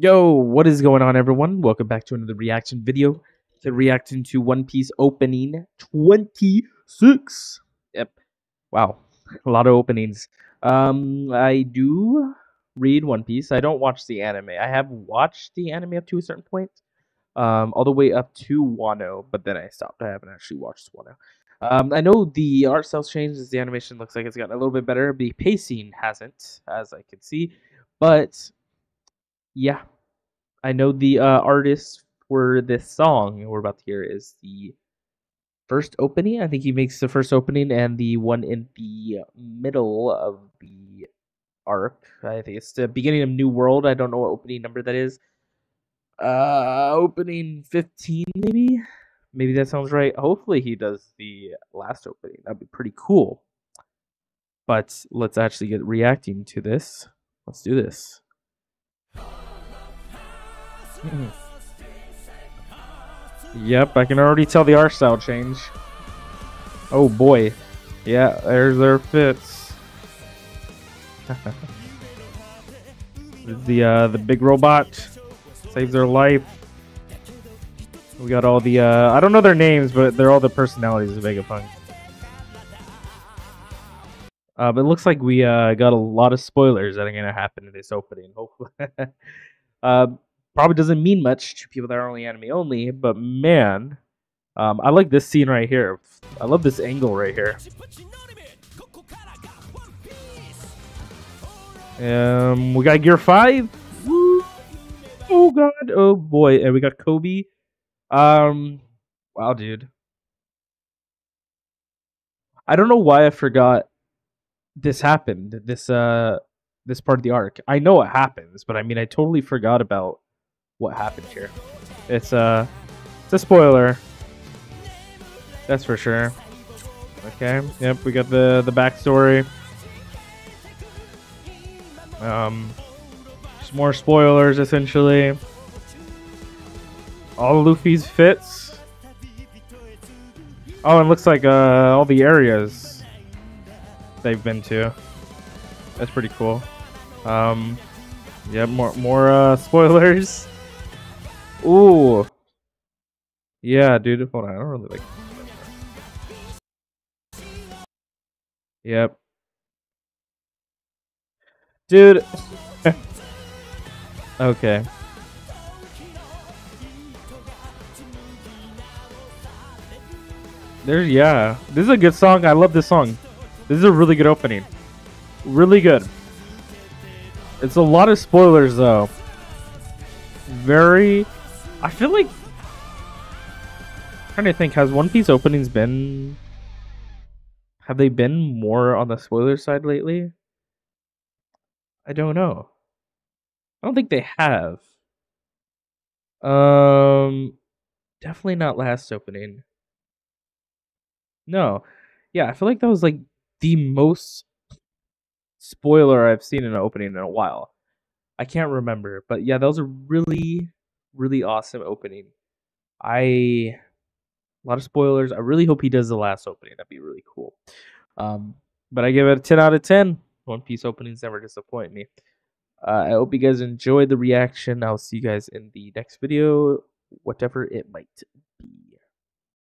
Yo, what is going on, everyone? Welcome back to another reaction video. To reacting to One Piece opening 26. Yep. Wow, a lot of openings. I do read One Piece. I don't watch the anime. I have watched the anime up to a certain point, all the way up to Wano, but then I stopped. I haven't actually watched Wano. I know the art style's changed. As the animation looks like it's gotten a little bit better. The pacing hasn't, as I can see. But, yeah. I know the artist for this song we're about to hear is the first opening. I think he makes the first opening and the one in the middle of the arc. I think it's the beginning of New World. I don't know what opening number that is. Opening 15, maybe? Maybe that sounds right. Hopefully he does the last opening. That'd be pretty cool. But let's actually get reacting to this. Let's do this. Yep, I can already tell the art style change. Oh boy. Yeah, there's their fits. The big robot saves their life. We got all the, I don't know their names, but they're all the personalities of Vegapunk. But it looks like we got a lot of spoilers that are going to happen in this opening, hopefully. Probably doesn't mean much to people that are only anime only, but man, I like this scene right here. I love this angle right here. We got Gear 5. Woo. Oh god, oh boy, and we got Kobe. Wow, dude. I don't know why I forgot this happened. This part of the arc. I know it happens, but I mean, I totally forgot about what happened here. It's a spoiler. That's for sure. Okay. Yep, we got the backstory. Just more spoilers, essentially. All Luffy's fits. Oh, and looks like all the areas they've been to. That's pretty cool. Yeah, more spoilers. Ooh. Yeah, dude. Hold on, I don't really like this. Yep. Dude. Okay. Yeah, this is a good song. I love this song. This is a really good opening. Really good. It's a lot of spoilers though. I feel like, I'm trying to think, has One Piece openings been, have they been more on the spoiler side lately? I don't know. I don't think they have. Definitely not last opening. No. Yeah, I feel like that was like the most spoiler I've seen in an opening in a while. I can't remember, but yeah, that was a really, really awesome opening. A lot of spoilers. I really hope he does the last opening. That'd be really cool. But I give it a 10 out of 10. One Piece openings never disappoint me. I hope you guys enjoyed the reaction. I'll see you guys in the next video, whatever it might be.